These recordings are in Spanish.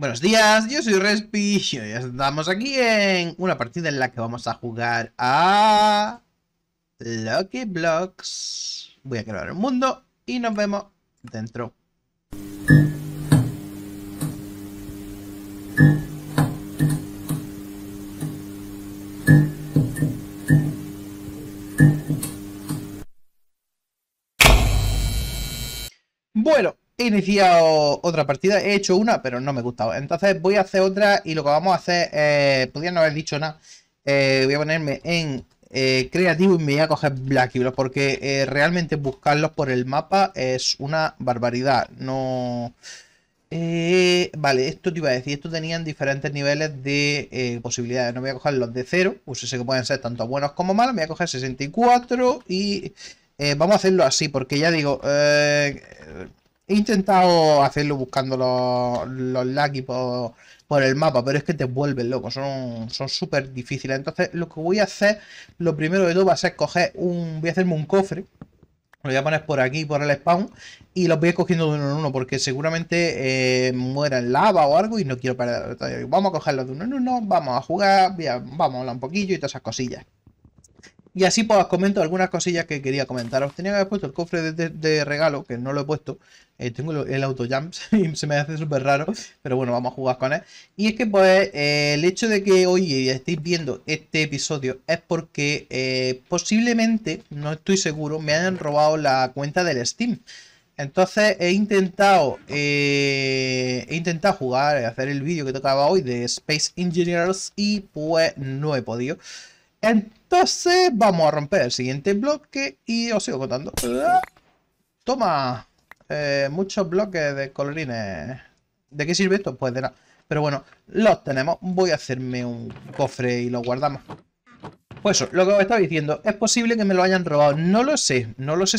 Buenos días, yo soy Respi y hoy estamos aquí en una partida en la que vamos a jugar a Lucky Blocks. Voy a crear un mundo y nos vemos dentro. Bueno, he iniciado otra partida, he hecho una, pero no me ha gustado. Entonces voy a hacer otra y lo que vamos a hacer, podría no haber dicho nada. Voy a ponerme en creativo y me voy a coger Blacky Blocks porque realmente buscarlos por el mapa es una barbaridad. No. Vale, esto te iba a decir, esto tenían diferentes niveles de posibilidades. No voy a coger los de 0, pues sé que pueden ser tanto buenos como malos. Me voy a coger 64 y vamos a hacerlo así porque ya digo... He intentado hacerlo buscando los Lucky por el mapa, pero es que te vuelven loco, son súper difíciles. Entonces lo que voy a hacer, lo primero de todo va a ser coger voy a hacerme un cofre, lo voy a poner por aquí, por el spawn, y los voy a ir cogiendo de uno en uno, porque seguramente muera en lava o algo y no quiero perder. Entonces, vamos a cogerlos de uno en uno, vamos a jugar, vamos a hablar un poquillo y todas esas cosillas. Y así pues os comento algunas cosillas que quería comentaros. Tenía que haber puesto el cofre de regalo, que no lo he puesto. Tengo el autojump y se me hace súper raro, pero bueno, vamos a jugar con él. Y es que pues el hecho de que hoy estéis viendo este episodio es porque posiblemente, no estoy seguro, me hayan robado la cuenta del Steam. Entonces he intentado jugar, hacer el vídeo que tocaba hoy de Space Engineers y pues no he podido. Entonces vamos a romper el siguiente bloque y os sigo contando. Toma, muchos bloques de colorines. ¿De qué sirve esto? Pues de nada. Pero bueno, los tenemos. Voy a hacerme un cofre y lo guardamos. Pues eso, lo que os estaba diciendo, es posible que me lo hayan robado, no lo sé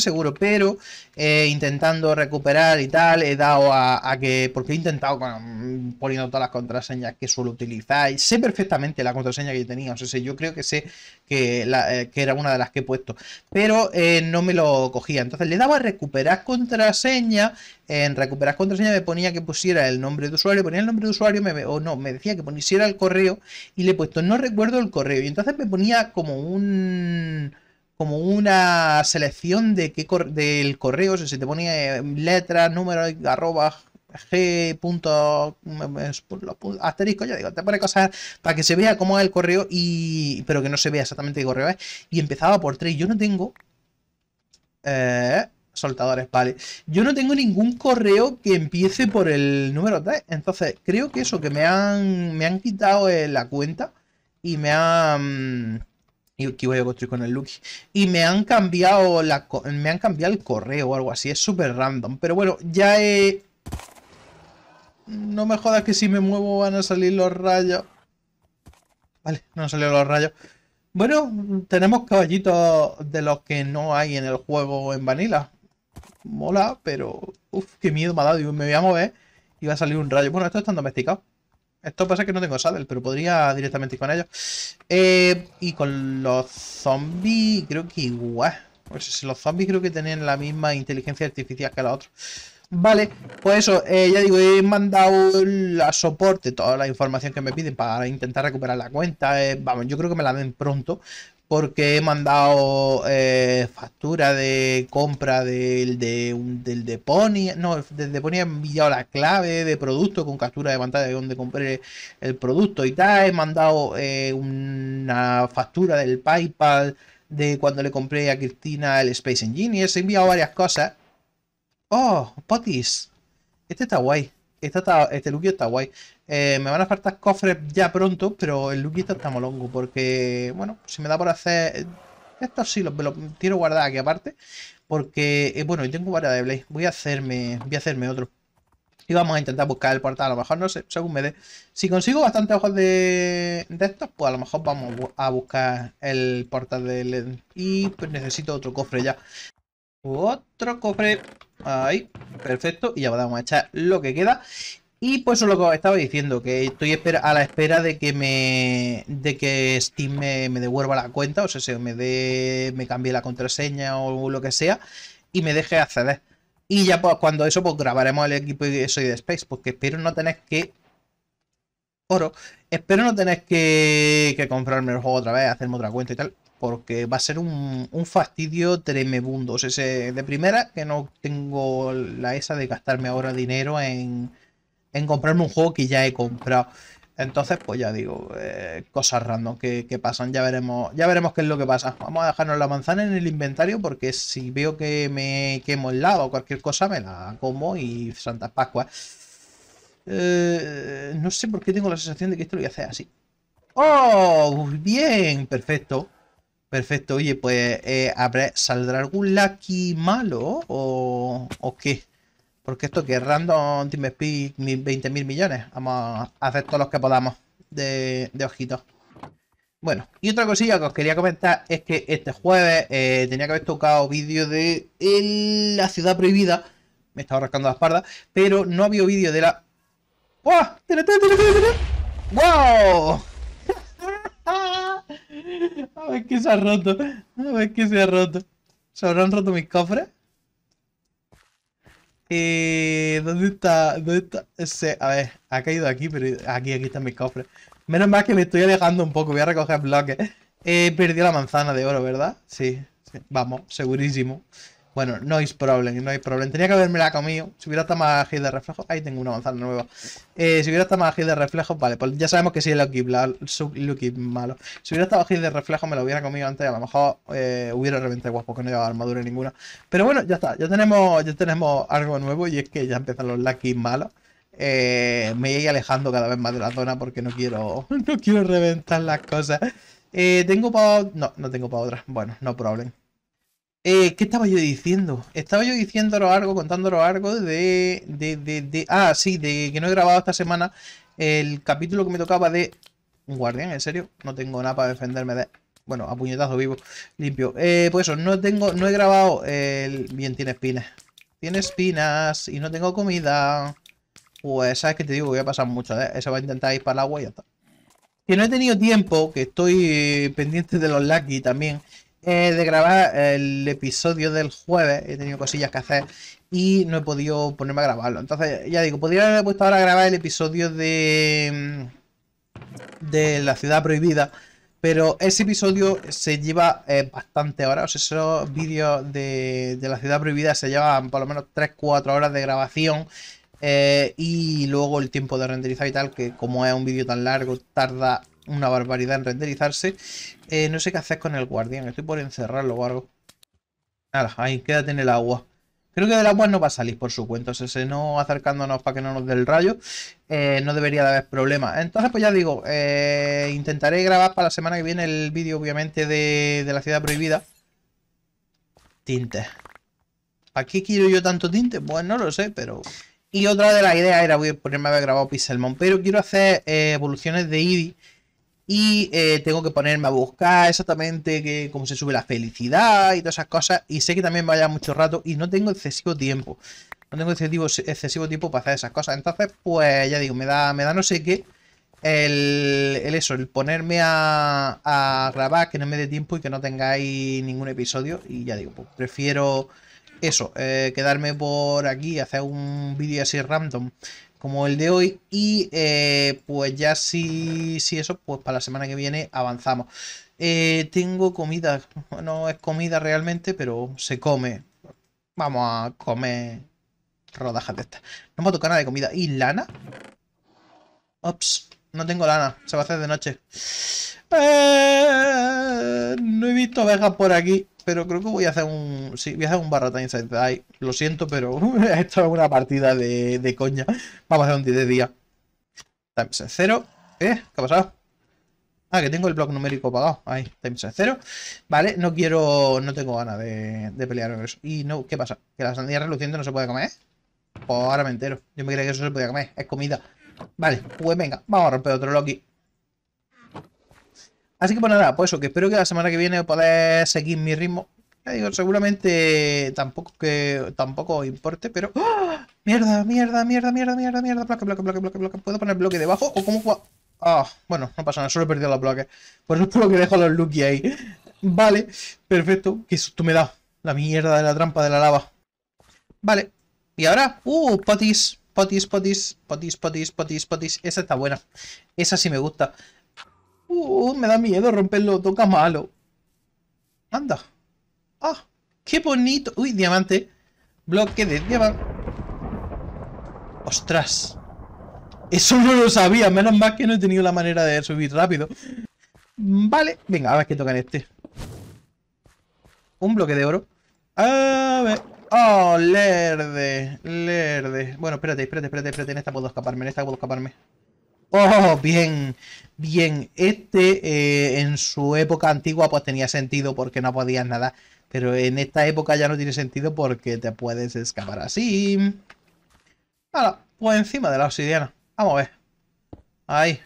seguro, pero intentando recuperar y tal, he dado a que, porque he intentado poniendo todas las contraseñas que suelo utilizar, y sé perfectamente la contraseña que yo tenía, o sea, yo creo que sé que era una de las que he puesto, pero no me lo cogía. Entonces le daba a recuperar contraseña, en recuperar contraseña me ponía que pusiera el nombre de usuario, ponía el nombre de usuario, me decía que pusiera el correo, y le he puesto no recuerdo el correo, y entonces me ponía como una selección de del correo, o sea, se te ponía letras, números, arroba, g, punto, asterisco, ya digo, te pone cosas para que se vea cómo es el correo, pero que no se vea exactamente qué correo es, y empezaba por 3, yo no tengo... soltadores, vale. Yo no tengo ningún correo que empiece por el número 3, entonces creo que eso, que me han quitado la cuenta y que voy a construir con el Lucky. Y me han cambiado el correo o algo así. Es súper random. Pero bueno, ya he... No me jodas que si me muevo van a salir los rayos. Vale, no han salido los rayos. Bueno, tenemos caballitos de los que no hay en el juego en Vanilla. Mola, pero... Uf, qué miedo me ha dado. Digo, me voy a mover y va a salir un rayo. Bueno, esto están domesticados. Esto pasa que no tengo saddle, pero podría directamente ir con ellos. Y con los zombies, creo que igual. Pues los zombies creo que tienen la misma inteligencia artificial que los otros. Vale, pues eso, ya digo, he mandado a soporte toda la información que me piden para intentar recuperar la cuenta. Vamos, yo creo que me la den pronto. Porque he mandado factura de compra del de Pony. No, desde Pony he enviado la clave de producto con captura de pantalla de donde compré el producto y tal. He mandado una factura del PayPal de cuando le compré a Cristina el Space Engineers. He enviado varias cosas. ¡Oh, potis! Este está guay. Este Lucky está guay. Me van a faltar cofres ya pronto, pero el Lucky está molongo porque, bueno, si me da por hacer... Estos sí, me los quiero guardar aquí aparte. Porque, bueno, yo tengo varias de Blaze. Voy a hacerme otro. Y vamos a intentar buscar el portal. A lo mejor, no sé, según me dé. Si consigo bastantes ojos de estos, pues a lo mejor vamos a buscar el portal de LED. Y pues necesito otro cofre ya. Otro cofre. Ahí, perfecto, y ya vamos a echar lo que queda. Y pues eso es lo que os estaba diciendo, que estoy a la espera de que Steam me devuelva la cuenta, o sea, si me cambie la contraseña o lo que sea, y me deje acceder. Y ya pues cuando eso, pues grabaremos el equipo y eso de Space, porque espero no tener que oro. Espero no tener que comprarme el juego otra vez, hacerme otra cuenta y tal, porque va a ser un fastidio tremebundo. O sea, de primera, que no tengo la esa de gastarme ahora dinero en comprarme un juego que ya he comprado. Entonces, pues ya digo, cosas random que pasan, ya veremos qué es lo que pasa. Vamos a dejarnos la manzana en el inventario, porque si veo que me quemo el lado o cualquier cosa, me la como y Santas Pascuas. No sé por qué tengo la sensación de que esto lo voy a hacer así. ¡Oh! Bien, perfecto. Perfecto, oye, pues ¿saldrá algún Lucky malo o qué? Porque esto que es random Team Speed 20.000 millones. Vamos a hacer todos los que podamos de ojitos. Bueno, y otra cosilla que os quería comentar es que este jueves tenía que haber tocado vídeo de la Ciudad Prohibida. Me estaba rascando la espalda, pero no había vídeo de la... ¡Wow! ¡Wow! A ver qué se ha roto. A ver qué se ha roto. ¿Se habrán roto mis cofres? ¿Dónde está? ¿Dónde está? Ese, a ver, ha caído aquí, pero aquí están mis cofres. Menos mal que me estoy alejando un poco, voy a recoger bloques. Perdí la manzana de oro, ¿verdad? Sí, sí, vamos, segurísimo. Bueno, no hay problem, no hay problem. Tenía que haberme la comido. Si hubiera esta magia de reflejo... Ahí tengo una manzana nueva. Si hubiera esta magia de reflejo... Vale, pues ya sabemos que sí es Lucky malo. Si hubiera esta magia de reflejo me la hubiera comido antes. A lo mejor hubiera reventado guapo, porque no llevaba armadura ninguna. Pero bueno, ya está. Ya tenemos algo nuevo, y es que ya empiezan los Lucky malos. Me voy alejando cada vez más de la zona, porque no quiero reventar las cosas. Tengo para... No tengo para otra. Bueno, no problem. ¿Qué estaba yo diciendo? Estaba yo diciéndolo algo, contándolo algo de... Ah, sí, de que no he grabado esta semana el capítulo que me tocaba de... Un guardián, ¿en serio? No tengo nada para defenderme de... Bueno, a puñetazo vivo, limpio. Pues eso, no he grabado el... Bien, tiene espinas. Tiene espinas y no tengo comida. Pues, ¿sabes qué te digo? Voy a pasar mucho, ¿eh? Eso va a intentar ir para el agua y ya está. Que no he tenido tiempo, que estoy pendiente de los Lucky también... de grabar el episodio del jueves. He tenido cosillas que hacer y no he podido ponerme a grabarlo. Entonces, ya digo, podría haberme puesto ahora a grabar el episodio de la Ciudad Prohibida, pero ese episodio se lleva bastante horas. O sea, esos vídeos de la Ciudad Prohibida se llevan por lo menos 3-4 horas de grabación, y luego el tiempo de renderizar y tal, que como es un vídeo tan largo tarda una barbaridad en renderizarse. No sé qué hacer con el guardián. Estoy por encerrarlo o algo. Nada, ahí quédate en el agua. Creo que del agua no va a salir por su cuenta. O sea, si no acercándonos para que no nos dé el rayo, no debería de haber problema. Entonces, pues ya digo, intentaré grabar para la semana que viene el vídeo, obviamente, de la Ciudad Prohibida. Tintes. ¿Para qué quiero yo tanto tinte? Pues no lo sé, pero... Y otra de las ideas era, voy a ponerme a haber grabado Pixelmon, pero quiero hacer evoluciones de Eevee. Y tengo que ponerme a buscar exactamente cómo se sube la felicidad y todas esas cosas. Y sé que también vaya mucho rato y no tengo excesivo tiempo. No tengo excesivo tiempo para hacer esas cosas. Entonces, pues ya digo, me da no sé qué el ponerme a grabar, que no me dé tiempo y que no tengáis ningún episodio. Y ya digo, pues prefiero eso, quedarme por aquí, hacer un vídeo así random como el de hoy, y pues ya si eso, pues para la semana que viene avanzamos. Tengo comida, no es comida realmente, pero se come. Vamos a comer rodajas de estas. No me toca nada de comida. ¿Y lana? Ops, no tengo lana, se va a hacer de noche. No he visto ovejas por aquí, pero creo que voy a hacer un... Sí, voy a hacer un barra time inside. Ay, lo siento, pero esto es una partida de coña. Vamos a hacer un 10 de día. Times 0. ¿Qué ha pasado? Ah, que tengo el bloque numérico apagado. Ahí, times 0. Vale, no quiero... No tengo ganas de pelear con eso. Y no, ¿qué pasa? ¿Que la sandía reluciente no se puede comer? Pues ahora me entero. Yo me creía que eso se podía comer. Es comida. Vale, pues venga, vamos a romper otro Lucky. Así que pues nada, pues eso, que espero que la semana que viene podáis seguir mi ritmo. Ya digo, seguramente tampoco importe, pero... ¡Oh! ¡Mierda, mierda, mierda, mierda, mierda, mierda! Bloque, bloque, bloque, bloque, bloque. ¿Puedo poner bloque debajo? ¿O cómo? Ah, bueno, no pasa nada, solo he perdido los bloques. Por eso es por lo que dejo los Lucky ahí. Vale, perfecto. Qué susto me da. La mierda de la trampa de la lava. Vale. Y ahora, patis. potis. Esa está buena. Esa sí me gusta. Me da miedo romperlo. Toca malo. Anda. ¡Ah! ¡Qué bonito! ¡Uy, diamante! Bloque de diamante. ¡Ostras! Eso no lo sabía. Menos mal que no he tenido la manera de subir rápido. Vale. Venga, a ver qué toca en este. Un bloque de oro. A ver. ¡Oh, lerde! Lerde. Bueno, espérate. En esta puedo escaparme. ¡Oh, bien! Bien. Este, en su época antigua, pues tenía sentido porque no podías nada. Pero en esta época ya no tiene sentido porque te puedes escapar así. Ahora, pues encima de la obsidiana. Vamos a ver. Ahí.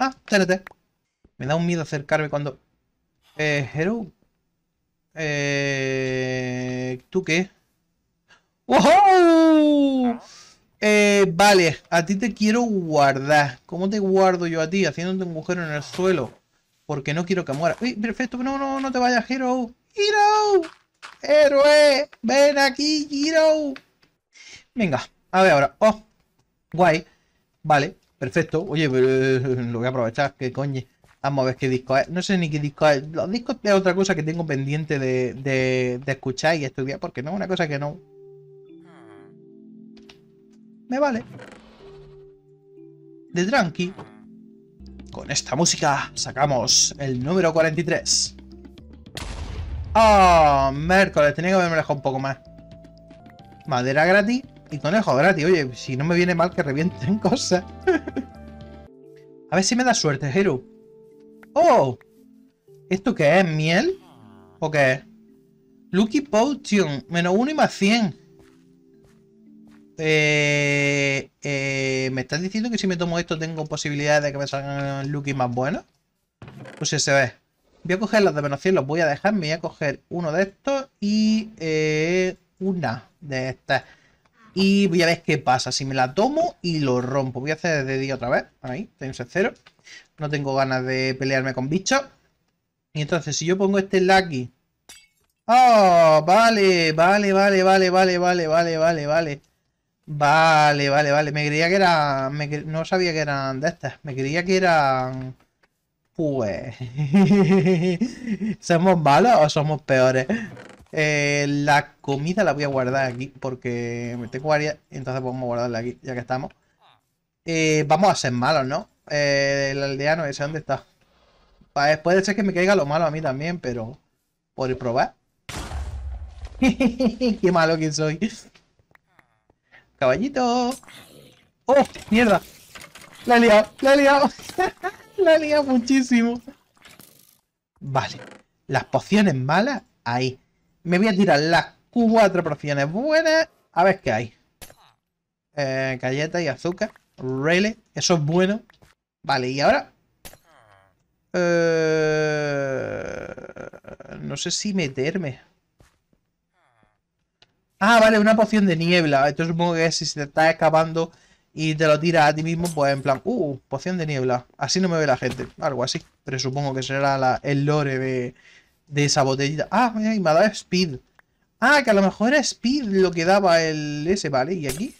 Ah, TNT. Me da un miedo acercarme cuando... Hero... ¿Tú qué? ¡Wow! Vale, a ti te quiero guardar. ¿Cómo te guardo yo a ti? Haciéndote un agujero en el suelo. Porque no quiero que muera. ¡Uy, perfecto! No te vayas, Hero. ¡Hero! ¡Héroe! ¡Ven aquí, Hero! Venga, a ver ahora. ¡Oh! Guay. Vale, perfecto. Oye, lo voy a aprovechar. ¿Qué coño? Vamos a ver qué disco es. No sé ni qué disco es. Los discos es otra cosa que tengo pendiente de escuchar y estudiar. Porque no es una cosa que no... Me vale. De tranqui. Con esta música sacamos el número 43. ¡Oh! Miércoles. Tenía que haberme alejado un poco más. Madera gratis y conejo gratis. Oye, si no me viene mal que revienten cosas. A ver si me da suerte, Hero. ¡Oh! ¿Esto qué es? ¿Miel? ¿O qué es? Lucky Potion. Menos 1 y más 100. ¿Me estás diciendo que si me tomo esto tengo posibilidades de que me salgan Lucky más buenos? Pues se ve. Voy a coger las de menos 100. Los voy a dejar. Me voy a coger uno de estos y... una de estas. Y voy a ver qué pasa. Si me la tomo y lo rompo. Voy a hacer de día otra vez. Ahí, tengo un 0. No tengo ganas de pelearme con bichos. Y entonces, si yo pongo este Lucky... ¡Oh! Vale. Vale. Me creía que eran... No sabía que eran de estas. Me creía que eran... Pues... ¿Somos malos o somos peores? La comida la voy a guardar aquí porque me tengo varias. Entonces podemos guardarla aquí, ya que estamos. Vamos a ser malos, ¿no? El aldeano ese, ¿dónde está? Puede ser que me caiga lo malo a mí también, pero... Por probar. Qué malo que soy. Caballito. ¡Oh, mierda! La he liado. La he liado muchísimo. Vale. Las pociones malas, ahí. Me voy a tirar las 4 pociones buenas. A ver qué hay. Galletas y azúcar. Really, eso es bueno. Vale, y ahora... no sé si meterme. Ah, vale, una poción de niebla. Esto supongo que es si se te está escapando y te lo tiras a ti mismo, pues en plan... poción de niebla. Así no me ve la gente. Algo así. Pero supongo que será el lore de esa botellita. Ah, mira, me ha dado Speed. Ah, que a lo mejor era Speed lo que daba el S, vale. ¿Y aquí?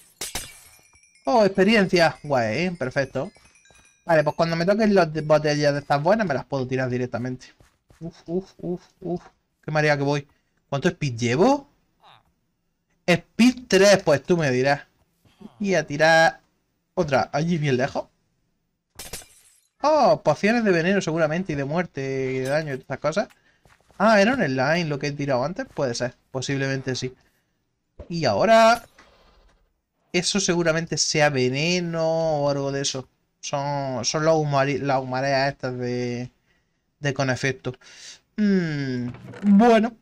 Oh, experiencia. Guay, perfecto. Vale, pues cuando me toquen las botellas de estas buenas, me las puedo tirar directamente. Uf. Qué marea que voy. ¿Cuánto Speed llevo? Speed 3, pues tú me dirás. Y a tirar otra. Allí bien lejos. Oh, pociones de veneno seguramente. Y de muerte y de daño y todas estas cosas. Ah, era un slime lo que he tirado antes. Puede ser, posiblemente sí. Y ahora... Eso seguramente sea veneno o algo de eso. Son las humareas estas de con efecto. Bueno,